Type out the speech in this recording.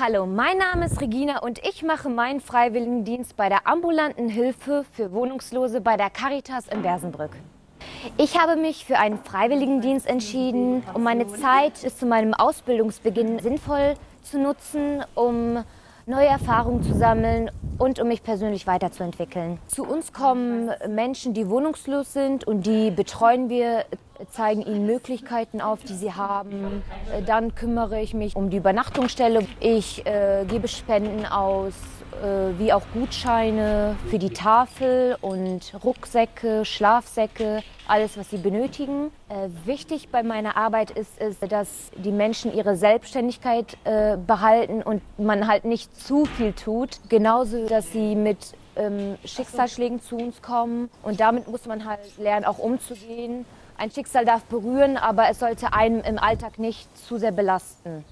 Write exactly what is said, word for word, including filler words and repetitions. Hallo, mein Name ist Regina und ich mache meinen Freiwilligendienst bei der ambulanten Hilfe für Wohnungslose bei der Caritas in Bersenbrück. Ich habe mich für einen Freiwilligendienst entschieden, um meine Zeit bis zu meinem Ausbildungsbeginn sinnvoll zu nutzen, um neue Erfahrungen zu sammeln und um mich persönlich weiterzuentwickeln. Zu uns kommen Menschen, die wohnungslos sind und die betreuen wir, zeigen ihnen Möglichkeiten auf, die sie haben. Dann kümmere ich mich um die Übernachtungsstelle. Ich äh, gebe Spenden aus, äh, wie auch Gutscheine für die Tafel und Rucksäcke, Schlafsäcke, alles, was sie benötigen. Äh, wichtig bei meiner Arbeit ist es, dass die Menschen ihre Selbstständigkeit äh, behalten und man halt nicht zu viel tut. Genauso, dass sie mit ähm, Schicksalsschlägen zu uns kommen und damit muss man halt lernen, auch umzugehen. Ein Schicksal darf berühren, aber es sollte einen im Alltag nicht zu sehr belasten.